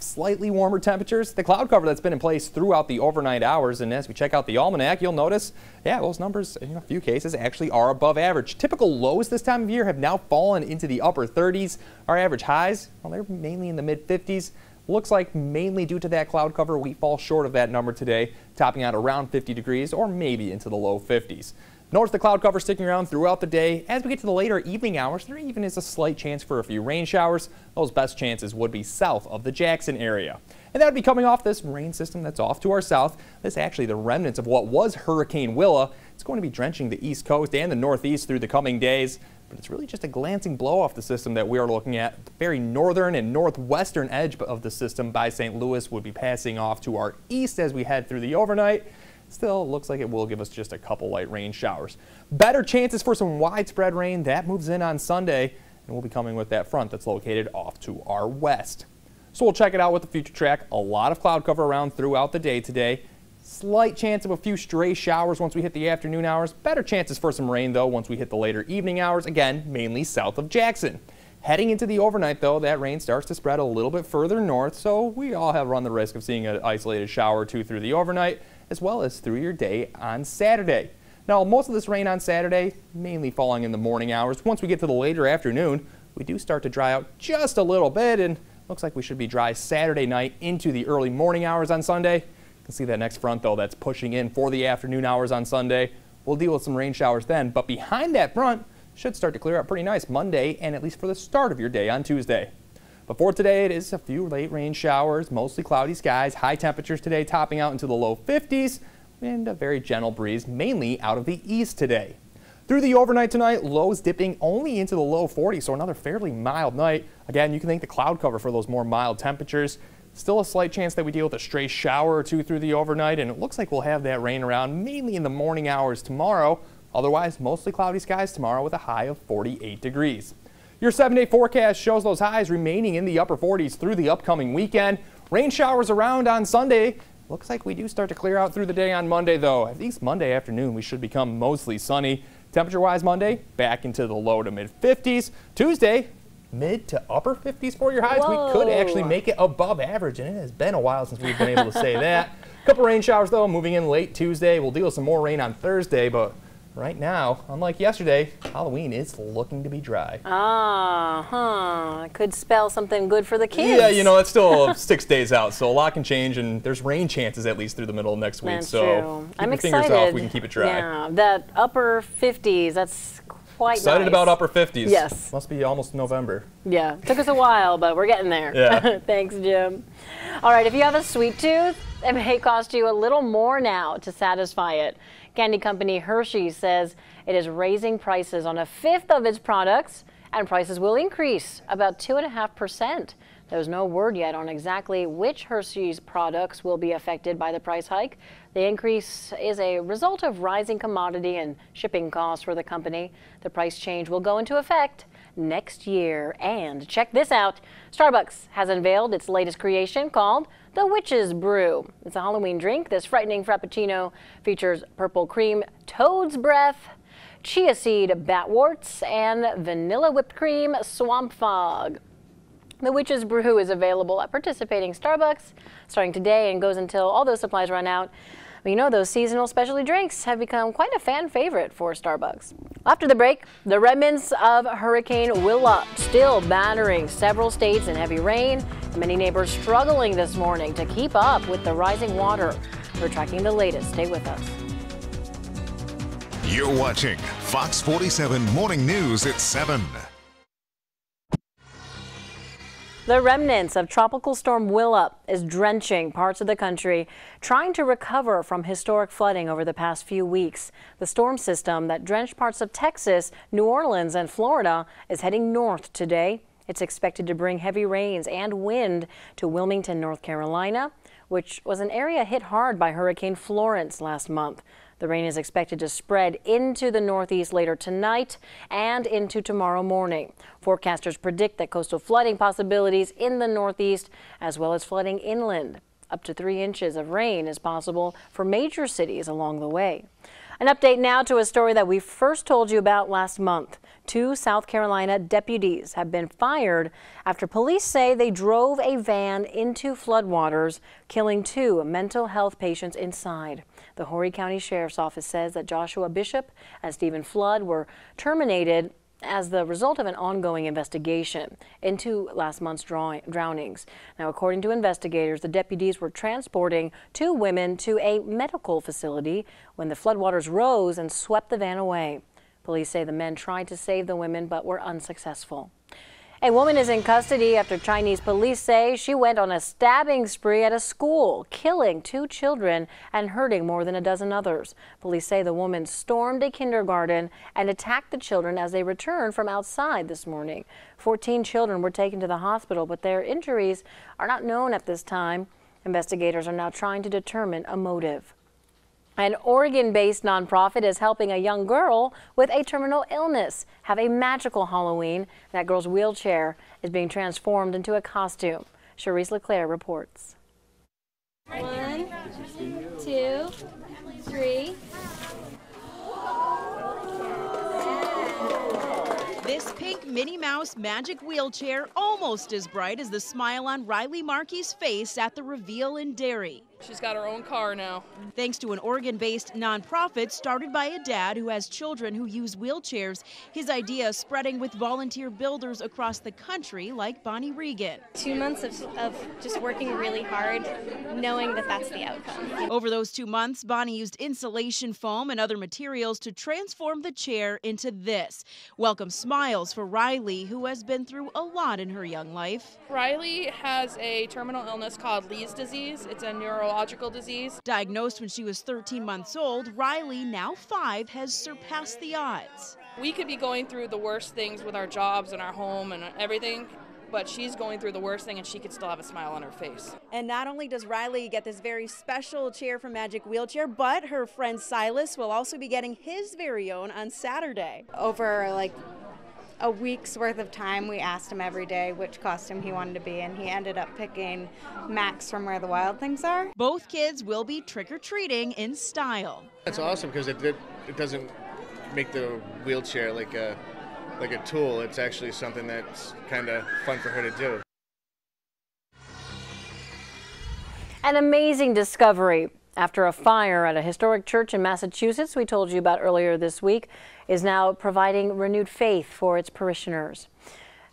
slightly warmer temperatures, the cloud cover that's been in place throughout the overnight hours, and as we check out the almanac, you'll notice, yeah, those numbers in a few cases actually are above average. Typical lows this time of year have now fallen into the upper thirties. Our average highs, well, they're mainly in the mid fifties. Looks like mainly due to that cloud cover, we fall short of that number today, topping out around fifty degrees or maybe into the low fifties. Notice the cloud cover sticking around throughout the day. As we get to the later evening hours, there even is a slight chance for a few rain showers. Those best chances would be south of the Jackson area. And that would be coming off this rain system that's off to our south. This is actually the remnants of what was Hurricane Willa. It's going to be drenching the east coast and the northeast through the coming days. But it's really just a glancing blow off the system that we are looking at. The very northern and northwestern edge of the system by Saint Louis would be passing off to our east as we head through the overnight. Still looks like it will give us just a couple light rain showers. Better chances for some widespread rain that moves in on Sunday, and we'll be coming with that front that's located off to our west. So we'll check it out with the future track. A lot of cloud cover around throughout the day today. Slight chance of a few stray showers once we hit the afternoon hours. Better chances for some rain though once we hit the later evening hours, again mainly south of Jackson. Heading into the overnight though, that rain starts to spread a little bit further north, so we all have run the risk of seeing an isolated shower or two through the overnight, as well as through your day on Saturday. Now most of this rain on Saturday mainly falling in the morning hours. Once we get to the later afternoon, we do start to dry out just a little bit, and looks like we should be dry Saturday night into the early morning hours on Sunday. You can see that next front though that's pushing in for the afternoon hours on Sunday. We'll deal with some rain showers then, but behind that front should start to clear up pretty nice Monday and at least for the start of your day on Tuesday. But for today, it is a few late rain showers, mostly cloudy skies, high temperatures today topping out into the low fifties, and a very gentle breeze, mainly out of the east today. Through the overnight tonight, lows dipping only into the low forties, so another fairly mild night. Again, you can thank the cloud cover for those more mild temperatures. Still a slight chance that we deal with a stray shower or two through the overnight, and it looks like we'll have that rain around mainly in the morning hours tomorrow. Otherwise, mostly cloudy skies tomorrow with a high of forty-eight degrees. Your seven-day forecast shows those highs remaining in the upper forties through the upcoming weekend. Rain showers around on Sunday. Looks like we do start to clear out through the day on Monday, though. At least Monday afternoon, we should become mostly sunny. Temperature-wise Monday, back into the low to mid fifties. Tuesday, mid to upper fifties for your highs. Whoa. We could actually make it above average, and it has been a while since we've been able to say that. A couple rain showers, though, moving in late Tuesday. We'll deal with some more rain on Thursday, but right now, unlike yesterday, Halloween is looking to be dry. Ah, huh. It could spell something good for the kids. Yeah, you know, it's still six days out, so a lot can change, and there's rain chances at least through the middle of next week. That's so true. I'm excited. Fingers off, we can keep it dry. Yeah, that upper fifties, that's quite excited nice. About upper fifties. Yes. Must be almost November. Yeah, took us a while, but we're getting there. Yeah. Thanks, Jim. All right, if you have a sweet tooth, it may cost you a little more now to satisfy it. Candy company Hershey says it is raising prices on a fifth of its products, and prices will increase about two and a half percent. There's no word yet on exactly which Hershey's products will be affected by the price hike. The increase is a result of rising commodity and shipping costs for the company. The price change will go into effect next year. And check this out. Starbucks has unveiled its latest creation called the Witch's Brew. It's a Halloween drink. This frightening frappuccino features purple cream, toad's breath, chia seed batworts, and vanilla whipped cream swamp fog. The Witch's Brew is available at participating Starbucks starting today and goes until all those supplies run out. Well, you know, those seasonal specialty drinks have become quite a fan favorite for Starbucks. After the break, the remnants of Hurricane Willa still battering several states in heavy rain. Many neighbors struggling this morning to keep up with the rising water. We're tracking the latest. Stay with us. You're watching Fox forty-seven Morning News at seven. The remnants of Tropical Storm Willa is drenching parts of the country, trying to recover from historic flooding over the past few weeks. The storm system that drenched parts of Texas, New Orleans, and Florida is heading north today. It's expected to bring heavy rains and wind to Wilmington, North Carolina, which was an area hit hard by Hurricane Florence last month. The rain is expected to spread into the northeast later tonight and into tomorrow morning. Forecasters predict that coastal flooding possibilities in the northeast as well as flooding inland. Up to three inches of rain is possible for major cities along the way. An update now to a story that we first told you about last month. Two South Carolina deputies have been fired after police say they drove a van into floodwaters, killing two mental health patients inside. The Horry County Sheriff's Office says that Joshua Bishop and Stephen Flood were terminated as the result of an ongoing investigation into last month's drownings. Now, according to investigators, the deputies were transporting two women to a medical facility when the floodwaters rose and swept the van away. Police say the men tried to save the women but were unsuccessful. A woman is in custody after Chinese police say she went on a stabbing spree at a school, killing two children and hurting more than a dozen others. Police say the woman stormed a kindergarten and attacked the children as they returned from outside this morning. fourteen children were taken to the hospital, but their injuries are not known at this time. Investigators are now trying to determine a motive. An Oregon-based nonprofit is helping a young girl with a terminal illness have a magical Halloween. That girl's wheelchair is being transformed into a costume. Charisse LeClaire reports. One, two, three. This pink Minnie Mouse magic wheelchair almost as bright as the smile on Riley Markey's face at the reveal in Derry. She's got her own car now. Thanks to an Oregon-based nonprofit started by a dad who has children who use wheelchairs, his idea is spreading with volunteer builders across the country like Bonnie Regan. Two months of, of just working really hard, knowing that that's the outcome. Over those two months, Bonnie used insulation foam and other materials to transform the chair into this. Welcome small Miles for Riley, who has been through a lot in her young life. Riley has a terminal illness called Lee's disease. It's a neurological disease. Diagnosed when she was thirteen months old, Riley, now five, has surpassed the odds. We could be going through the worst things with our jobs and our home and everything, but she's going through the worst thing and she could still have a smile on her face. And not only does Riley get this very special chair from Magic Wheelchair, but her friend Silas will also be getting his very own on Saturday. Over like a week's worth of time, we asked him every day which costume he wanted to be, and he ended up picking Max from Where the Wild Things Are. Both kids will be trick-or-treating in style. That's awesome because it, it, it doesn't make the wheelchair like a, like a tool. It's actually something that's kind of fun for her to do. An amazing discovery. After a fire at a historic church in Massachusetts we told you about earlier this week is now providing renewed faith for its parishioners.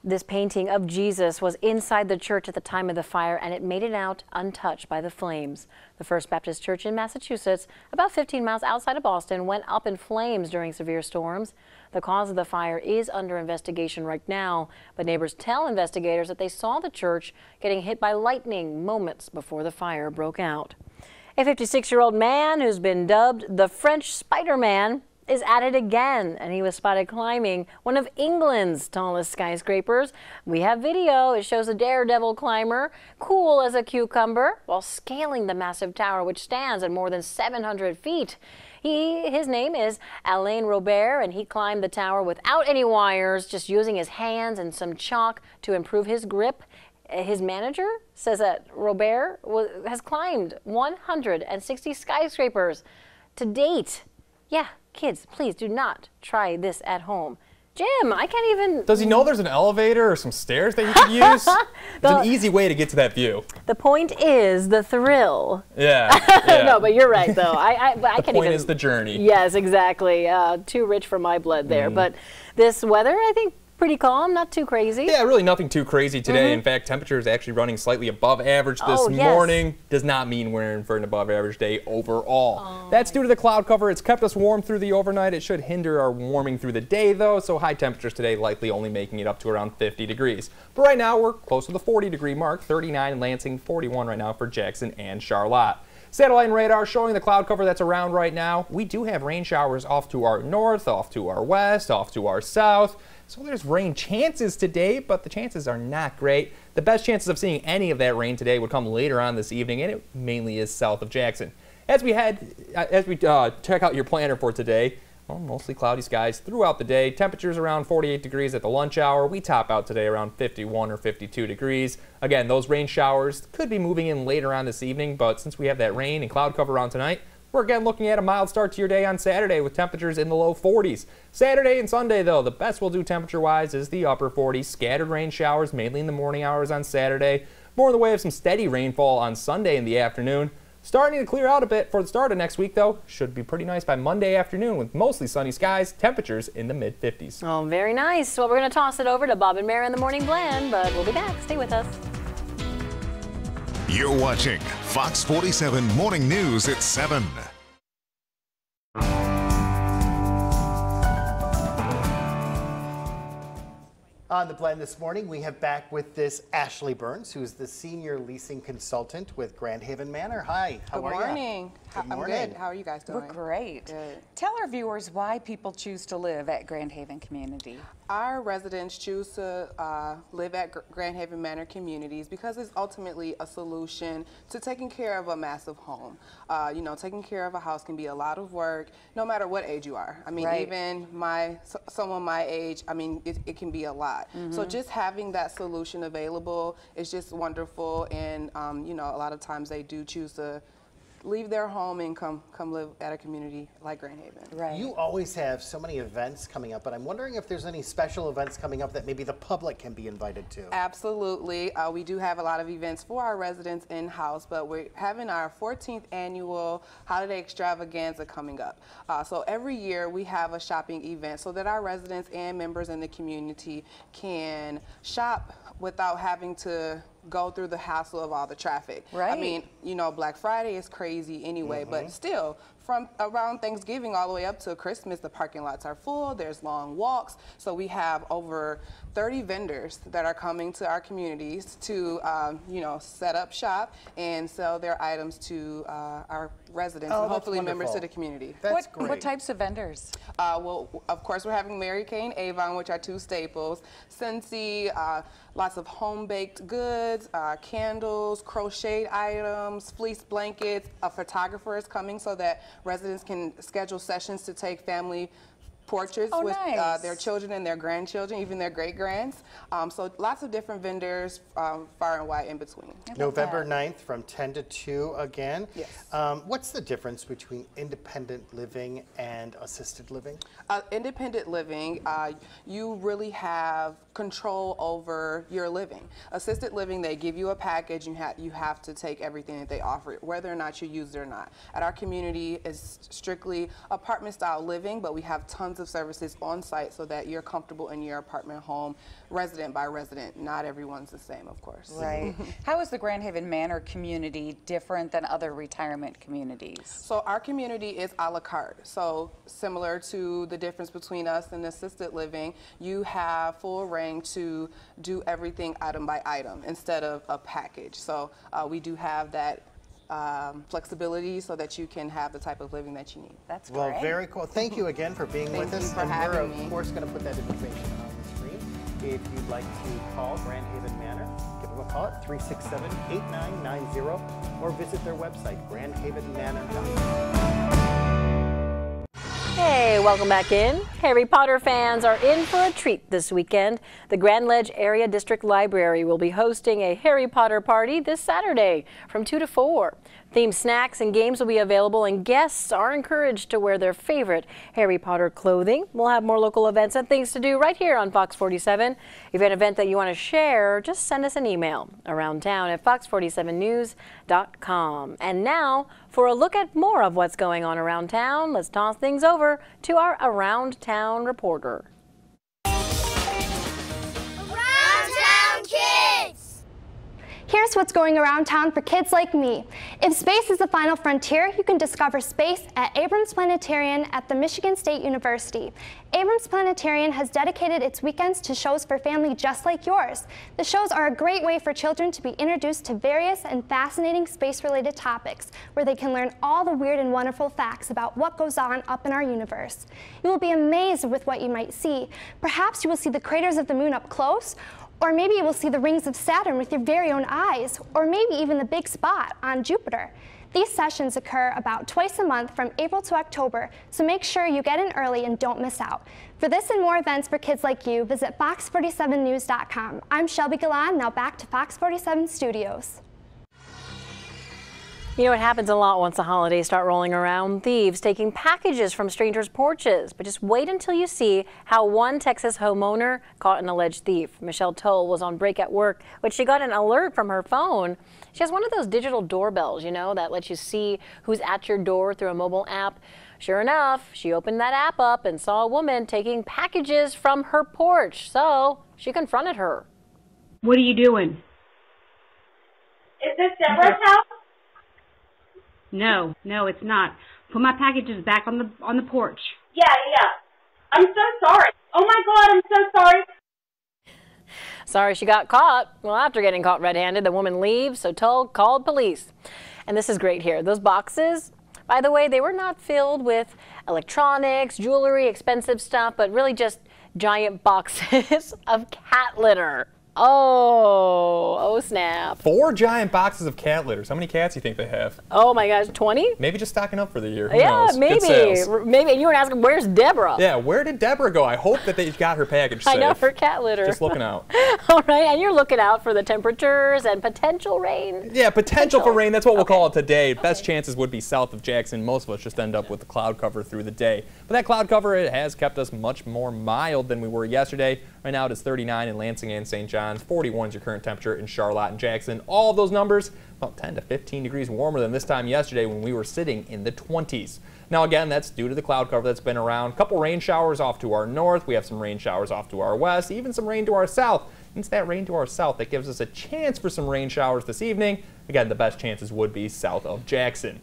This painting of Jesus was inside the church at the time of the fire, and it made it out untouched by the flames. The First Baptist Church in Massachusetts, about fifteen miles outside of Boston, went up in flames during severe storms. The cause of the fire is under investigation right now, but neighbors tell investigators that they saw the church getting hit by lightning moments before the fire broke out. A fifty-six-year-old man who's been dubbed the French Spider-Man is at it again, and he was spotted climbing one of England's tallest skyscrapers. We have video. It shows a daredevil climber, cool as a cucumber, while scaling the massive tower, which stands at more than seven hundred feet. He, his name is Alain Robert, and he climbed the tower without any wires, just using his hands and some chalk to improve his grip. His manager says that Robert was, has climbed one hundred sixty skyscrapers to date. Yeah, kids, please do not try this at home. Jim, I can't even... Does he know there's an elevator or some stairs that he could use? It's well, an easy way to get to that view. The point is the thrill. Yeah. yeah. No, but you're right, though. I, I, but I the can't point even, is the journey. Yes, exactly. Uh, too rich for my blood there. Mm. But this weather, I think... pretty calm, not too crazy. Yeah, really nothing too crazy today. Mm-hmm. In fact, temperature is actually running slightly above average this oh, yes. morning. Does not mean we're in for an above average day overall. Oh. That's due to the cloud cover. It's kept us warm through the overnight. It should hinder our warming through the day, though, so high temperatures today likely only making it up to around fifty degrees. But right now, we're close to the forty-degree mark, thirty-nine in Lansing, forty-one right now for Jackson and Charlotte. Satellite and radar showing the cloud cover that's around right now. We do have rain showers off to our north, off to our west, off to our south. So there's rain chances today, but the chances are not great. The best chances of seeing any of that rain today would come later on this evening, and it mainly is south of Jackson. As we head, as we uh, check out your planner for today, well, mostly cloudy skies throughout the day. Temperatures around forty-eight degrees at the lunch hour. We top out today around fifty-one or fifty-two degrees. Again, those rain showers could be moving in later on this evening, but since we have that rain and cloud cover on tonight, we're again looking at a mild start to your day on Saturday with temperatures in the low forties. Saturday and Sunday, though, the best we'll do temperature-wise is the upper forties. Scattered rain showers, mainly in the morning hours on Saturday. More in the way of some steady rainfall on Sunday in the afternoon. Starting to clear out a bit for the start of next week, though. Should be pretty nice by Monday afternoon with mostly sunny skies, temperatures in the mid fifties. Oh, very nice. Well, we're going to toss it over to Bob and Mary in the Morning Blend, but we'll be back. Stay with us. You're watching Fox forty-seven Morning News at seven. On the Blend this morning, we have back with this Ashley Burns, who's the senior leasing consultant with Grand Haven Manor. Hi, how good are morning. you? Good morning. I'm good. How are you guys doing? We're great. Good. Tell our viewers why people choose to live at Grand Haven Community. Our residents choose to uh, live at Grand Haven Manor Communities because it's ultimately a solution to taking care of a massive home. Uh, you know, taking care of a house can be a lot of work, no matter what age you are. I mean, right. even my someone my age, I mean, it, it can be a lot. Mm-hmm. So just having that solution available is just wonderful, and um, you know, a lot of times they do choose to leave their home and come come live at a community like Grand Haven. Right. You always have so many events coming up, but I'm wondering if there's any special events coming up that maybe the public can be invited to. Absolutely. Uh, we do have a lot of events for our residents in-house, but we're having our fourteenth annual holiday extravaganza coming up. Uh, so every year we have a shopping event so that our residents and members in the community can shop without having to go through the hassle of all the traffic. Right. I mean, you know, Black Friday is crazy anyway, mm-hmm. but still, from around Thanksgiving all the way up to Christmas, the parking lots are full, there's long walks, so we have over thirty vendors that are coming to our communities to, um, you know, set up shop and sell their items to uh, our residents oh, and hopefully members to the community. That's what, great. What types of vendors? Uh, well, of course, we're having Mary Kay and Avon, which are two staples, Scentsy, uh, lots of home-baked goods, uh, candles, crocheted items, fleece blankets. A photographer is coming so that residents can schedule sessions to take family portraits oh, with nice. uh, their children and their grandchildren, even their great-grands. Um, so lots of different vendors um, far and wide in between. November ninth from ten to two again. Yes. Um, what's the difference between independent living and assisted living? Uh, independent living, uh, you really have control over your living. Assisted living, they give you a package and you, ha you have to take everything that they offer, whether or not you use it or not. At our community, it's strictly apartment-style living, but we have tons of services on site so that you're comfortable in your apartment home, resident by resident. Not everyone's the same, of course. Right. How is the Grand Haven Manor community different than other retirement communities? So our community is a la carte. So similar to the difference between us and assisted living, you have full reign to do everything item by item instead of a package. So uh, we do have that Um, flexibility so that you can have the type of living that you need. That's great. Well, very cool. Thank you again for being with us. And we're, of course, going to put that information on the screen. If you'd like to call Grand Haven Manor, give them a call at three six seven, eight nine nine zero or visit their website, grand haven manor dot com. Hey, welcome back in. Harry Potter fans are in for a treat this weekend. The Grand Ledge Area District Library will be hosting a Harry Potter party this Saturday from two to four. Themed snacks and games will be available, and guests are encouraged to wear their favorite Harry Potter clothing. We'll have more local events and things to do right here on Fox forty-seven. If you have an event that you want to share, just send us an email around town at fox forty-seven news dot com. And now, for a look at more of what's going on around town, let's toss things over to our Around Town reporter. Around Town Kids! Here's what's going around town for kids like me. If space is the final frontier, you can discover space at Abrams Planetarium at the Michigan State University. Abrams Planetarium has dedicated its weekends to shows for family just like yours. The shows are a great way for children to be introduced to various and fascinating space-related topics, where they can learn all the weird and wonderful facts about what goes on up in our universe. You will be amazed with what you might see. Perhaps you will see the craters of the moon up close, Or maybe you will see the rings of Saturn with your very own eyes, or maybe even the big spot on Jupiter. These sessions occur about twice a month from April to October, so make sure you get in early and don't miss out. For this and more events for kids like you, visit fox forty seven news dot com. I'm Shelby Galan, now back to Fox forty-seven Studios. You know, it happens a lot once the holidays start rolling around. Thieves taking packages from strangers' porches. But just wait until you see how one Texas homeowner caught an alleged thief. Michelle Tull was on break at work, but she got an alert from her phone. She has one of those digital doorbells, you know, that lets you see who's at your door through a mobile app. Sure enough, she opened that app up and saw a woman taking packages from her porch. So she confronted her. What are you doing? Is this Deborah's house? No, no, it's not. Put my packages back on the on the porch. Yeah, yeah. I'm so sorry. Oh my God, I'm so sorry. Sorry she got caught. Well, after getting caught red-handed, the woman leaves, so Tull called police. And this is great here. Those boxes, by the way, they were not filled with electronics, jewelry, expensive stuff, but really just giant boxes of cat litter. Oh, oh snap. Four giant boxes of cat litters. How many cats do you think they have? Oh my gosh, twenty? Maybe just stocking up for the year. Who yeah, knows? maybe. Maybe. And you were asking, where's Deborah? Yeah, where did Deborah go? I hope that they got her package safe. I know, her cat litter. Just looking out. All right, and you're looking out for the temperatures and potential rain. Yeah, potential, potential. for rain. That's what we'll okay. call it today. Okay. Best chances would be south of Jackson. Most of us just end up with the cloud cover through the day. But that cloud cover, it has kept us much more mild than we were yesterday. Right now it is thirty-nine in Lansing and Saint John's, forty-one is your current temperature in Charlotte and Jackson. All of those numbers about ten to fifteen degrees warmer than this time yesterday when we were sitting in the twenties. Now again, that's due to the cloud cover that's been around. A couple rain showers off to our north. We have some rain showers off to our west, even some rain to our south. It's that rain to our south that gives us a chance for some rain showers this evening. Again, the best chances would be south of Jackson.